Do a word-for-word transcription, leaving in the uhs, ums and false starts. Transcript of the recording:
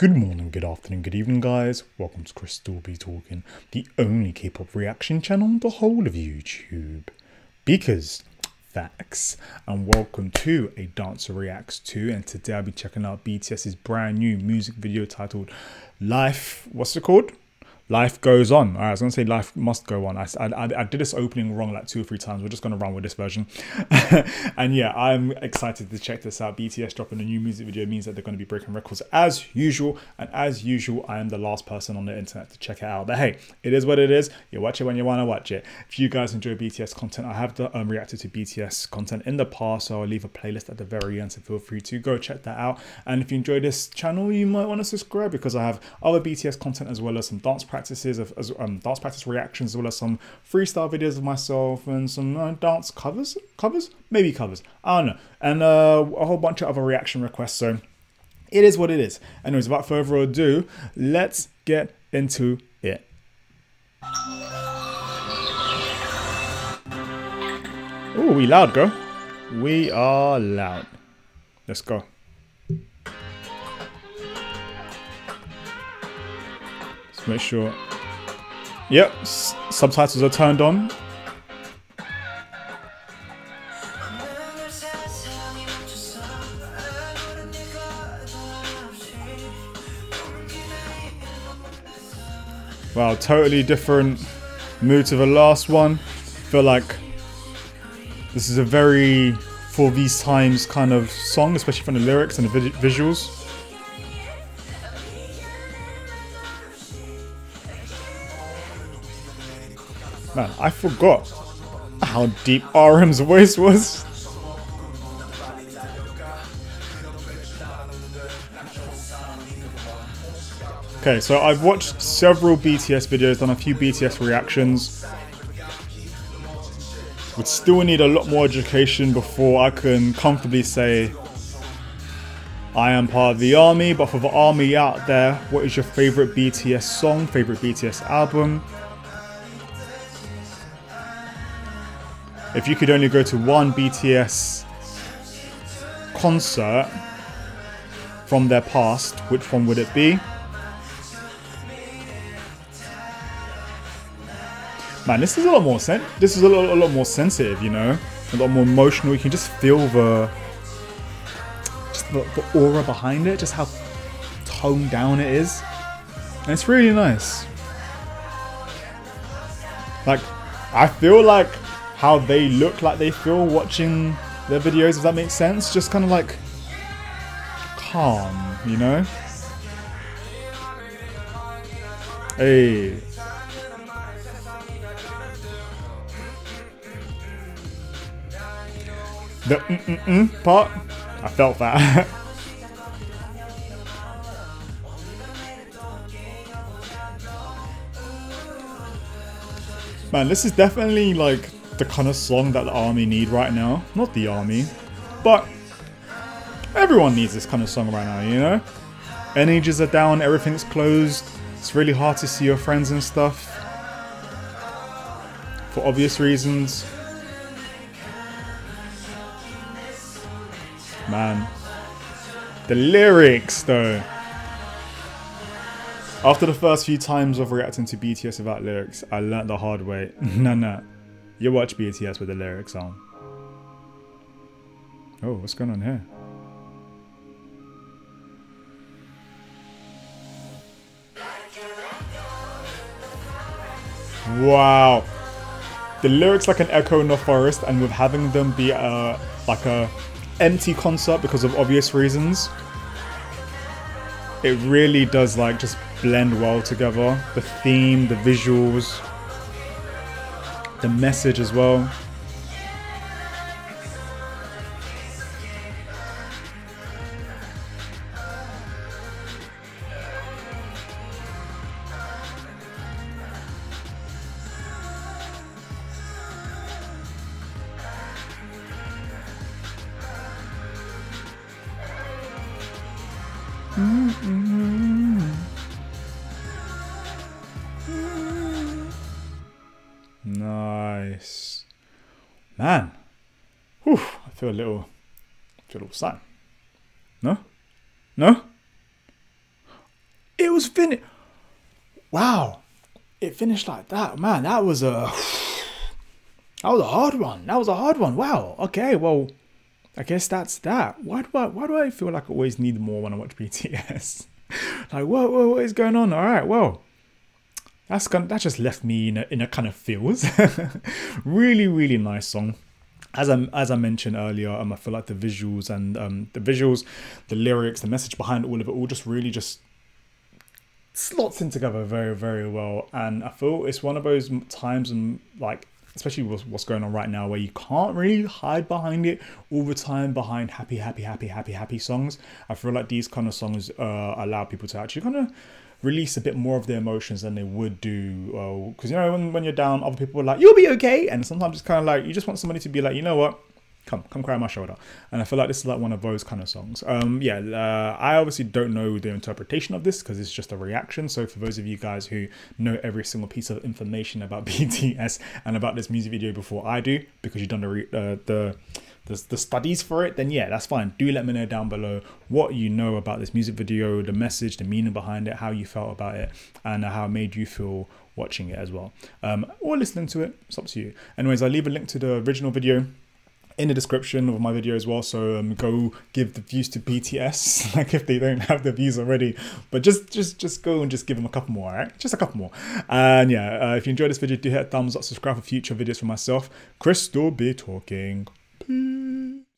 Good morning, good afternoon, good evening, guys. Welcome to ChrisStillBeTalkin, the only K-pop reaction channel on the whole of YouTube. Because facts. And welcome to a Dancer Reacts two. And today I'll be checking out B T S's brand new music video titled Life. What's it called? Life Goes On. I was going to say Life Must Go On. I, I, I did this opening wrong like two or three times. We're just going to run with this version. And yeah, I'm excited to check this out. B T S dropping a new music video means that they're going to be breaking records as usual. And as usual, I am the last person on the internet to check it out. But hey, it is what it is. You watch it when you want to watch it. If you guys enjoy B T S content, I have um, reacted to B T S content in the past. So I'll leave a playlist at the very end. So feel free to go check that out. And if you enjoy this channel, you might want to subscribe because I have other B T S content as well as some dance practice. Practices of as, um, dance practice reactions, as well as some freestyle videos of myself and some uh, dance covers, covers, maybe covers. I don't know, and uh, a whole bunch of other reaction requests. So it is what it is. Anyways, without further ado, let's get into it. Oh, we loud, girl. We are loud. Let's go. Make sure. Yep, S subtitles are turned on. Wow, totally different mood to the last one. Feel like this is a very for these times kind of song, especially from the lyrics and the visuals. Man, I forgot how deep R M's voice was. Okay, so I've watched several B T S videos, done a few B T S reactions. Would still need a lot more education before I can comfortably say I am part of the ARMY. But for the ARMY out there, what is your favorite B T S song, favorite B T S album? If you could only go to one B T S concert from their past, which one would it be? Man, this is a lot more sen- this is a lot, a lot more sensitive, you know, a lot more emotional. You can just feel the just the, the aura behind it, just how toned down it is, and it's really nice. Like, I feel like how they look like they feel watching their videos, if that makes sense. Just kind of like calm, you know? Hey. The mm-mm-mm part, I felt that. Man, this is definitely like the kind of song that the ARMY need right now. Not the ARMY, but everyone needs this kind of song right now, you know? Energies are down, everything's closed. It's really hard to see your friends and stuff. For obvious reasons. Man. The lyrics, though. After the first few times of reacting to B T S without lyrics, I learned the hard way. Nah, nah. You watch B T S with the lyrics on. Oh, what's going on here? Wow. The lyrics like an echo in the forest, and with having them be a, like a empty concert because of obvious reasons. It really does like just blend well together. The theme, the visuals, the message as well. Mm-hmm. Nice. Man. Whew, I feel a little, I feel a little sad. No? No? was finished. Wow, it finished like that. Man, that was a that was a hard one. That was a hard one. Wow. Okay, well, I guess that's that. Why do I, why do I feel like I always need more when I watch B T S? Like, what, what, what is going on? All right, well, that's gonna, that just left me in a, in a kind of feels. Really, really nice song. As I, as I mentioned earlier, um, I feel like the visuals and um, the visuals, the lyrics, the message behind all of it all just really just slots in together very, very well. And I feel it's one of those times, and like, especially with what's going on right now, where you can't really hide behind it all the time, behind happy, happy, happy, happy, happy songs. I feel like these kind of songs uh, allow people to actually kind of release a bit more of their emotions than they would do, because uh, you know, when, when you're down, other people are like, you'll be okay, and sometimes it's kind of like you just want somebody to be like, you know what, come come cry on my shoulder. And I feel like this is like one of those kind of songs. Um yeah, uh, I obviously don't know the interpretation of this because it's just a reaction, so for those of you guys who know every single piece of information about B T S and about this music video before I do, because you've done the re uh, the The, the studies for it, then yeah, that's fine. Do let me know down below what you know about this music video, the message, the meaning behind it, how you felt about it, and how it made you feel watching it as well, um, or listening to it. It's up to you. Anyways, I'll leave a link to the original video in the description of my video as well, so um, go give the views to B T S, like if they don't have the views already, but just just just go and just give them a couple more, all right? Just a couple more. And yeah, uh, if you enjoyed this video, do hit a thumbs up, subscribe for future videos from myself. Chris Still Be Talking. Mm.